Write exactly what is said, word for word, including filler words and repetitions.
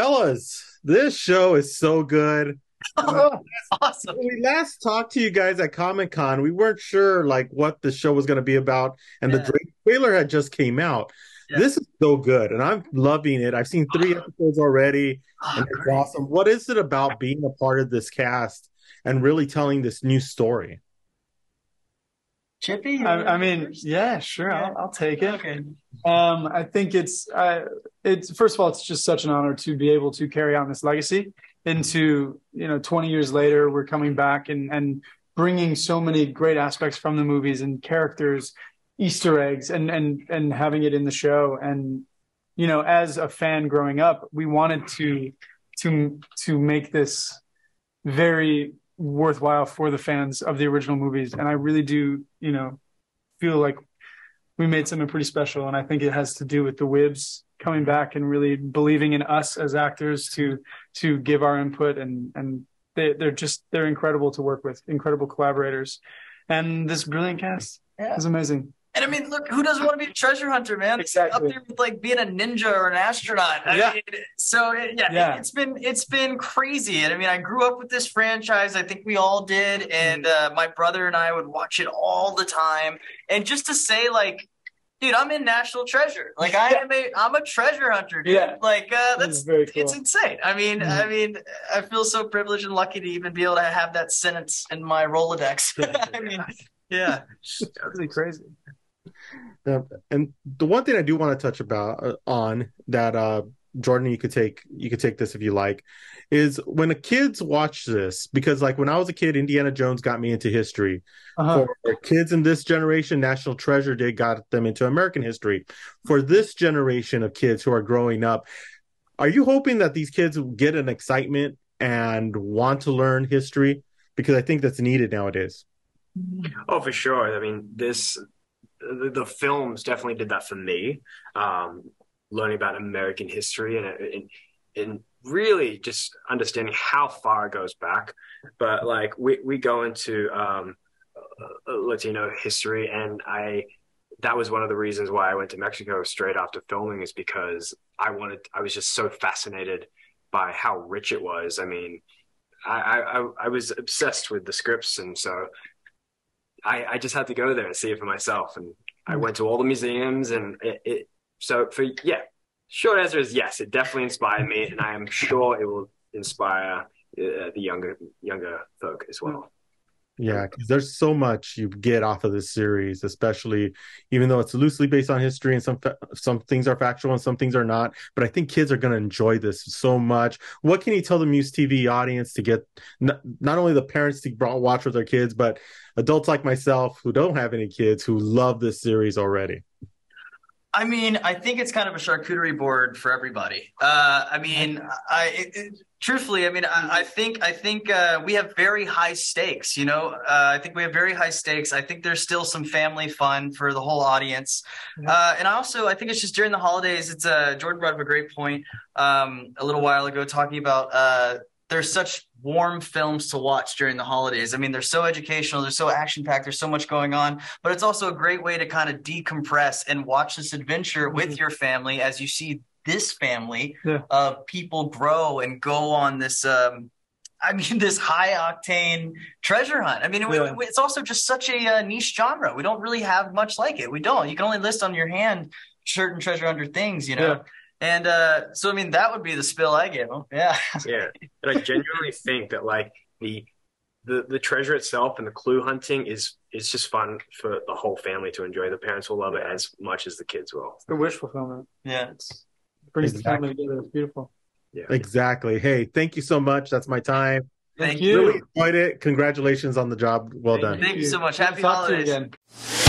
fellas, this show is so good. Oh, awesome. When we last talked to you guys at Comic-Con, we weren't sure like what the show was going to be about, and yeah. the Drake trailer had just came out. Yeah. This is so good, and I'm loving it. I've seen three oh. episodes already, oh, and it's great. Awesome. What is it about being a part of this cast and really telling this new story? Chippy? I, I mean, first? yeah, sure. Yeah. I'll, I'll take it. Okay. Um, I think it's, uh, it's, first of all, it's just such an honor to be able to carry on this legacy into, you know, twenty years later, we're coming back and, and bringing so many great aspects from the movies and characters, Easter eggs, and, and, and having it in the show. And, you know, as a fan growing up, we wanted to, to, to make this very worthwhile for the fans of the original movies, and I really do, you know, feel like we made something pretty special. And I think it has to do with the Whibs coming back and really believing in us as actors to to give our input, and and they, they're just they're incredible to work with, incredible collaborators, and this brilliant cast yeah. is amazing. And I mean, look, who doesn't want to be a treasure hunter, man? Exactly. Up there with like being a ninja or an astronaut. I yeah. mean, so it, yeah, yeah. It, it's been it's been crazy. And I mean, I grew up with this franchise. I think we all did. And uh, my brother and I would watch it all the time. And just to say, like, dude, I'm in National Treasure. Like, I am a I'm a treasure hunter, dude. Yeah. Like, uh, that's very cool. It's insane. I mean, mm-hmm. I mean, I feel so privileged and lucky to even be able to have that sentence in my Rolodex. I mean, yeah, it's totally crazy. Uh, and the one thing I do want to touch about uh, on that, uh, Jordan, you could take you could take this if you like, is when the kids watch this, because like when I was a kid, Indiana Jones got me into history. Uh-huh. For kids in this generation, National Treasure Day got them into American history. For this generation of kids who are growing up, are you hoping that these kids get an excitement and want to learn history? Because I think that's needed nowadays. Oh, for sure. I mean, this. The, the films definitely did that for me, um, learning about American history and, and and really just understanding how far it goes back. But like we, we go into um, Latino history, and I that was one of the reasons why I went to Mexico straight after filming, is because I wanted I was just so fascinated by how rich it was. I mean, I I, I was obsessed with the scripts, and so. I, I just had to go there and see it for myself, and I went to all the museums, and it, it so for yeah short answer is yes, it definitely inspired me, and I am sure it will inspire uh, the younger younger folk as well. Yeah, because there's so much you get off of this series, especially even though it's loosely based on history, and some fa- some things are factual and some things are not, but I think kids are going to enjoy this so much. What can you tell the Muse T V audience to get n- not only the parents to watch with their kids, but adults like myself who don't have any kids who love this series already? I mean, I think it's kind of a charcuterie board for everybody. Uh, I mean, I it, it, truthfully, I mean, I, I think I think uh, we have very high stakes. You know, uh, I think we have very high stakes. I think there's still some family fun for the whole audience, uh, and also I think it's just during the holidays. It's uh, Jordan brought up a great point um, a little while ago talking about. Uh, There's such warm films to watch during the holidays. I mean, they're so educational, they're so action-packed, there's so much going on, but it's also a great way to kind of decompress and watch this adventure mm-hmm. with your family as you see this family of yeah. uh, people grow and go on this, um, I mean, this high-octane treasure hunt. I mean, yeah. we, it's also just such a uh, niche genre. We don't really have much like it. We don't. You can only list on your hand certain treasure hunter things, you know? Yeah. And uh, so, I mean, that would be the spill I gave them. Yeah. Yeah. And I genuinely think that, like, the, the the treasure itself and the clue hunting is is just fun for the whole family to enjoy. The parents will love it as much as the kids will. It's the wish fulfillment. Yeah. It's brings exactly. the family together. It's beautiful. Yeah. Exactly. Hey, thank you so much. That's my time. Thank you. Really enjoyed it. Congratulations on the job. Well thank done. You. Thank you so much. Happy holidays. Again.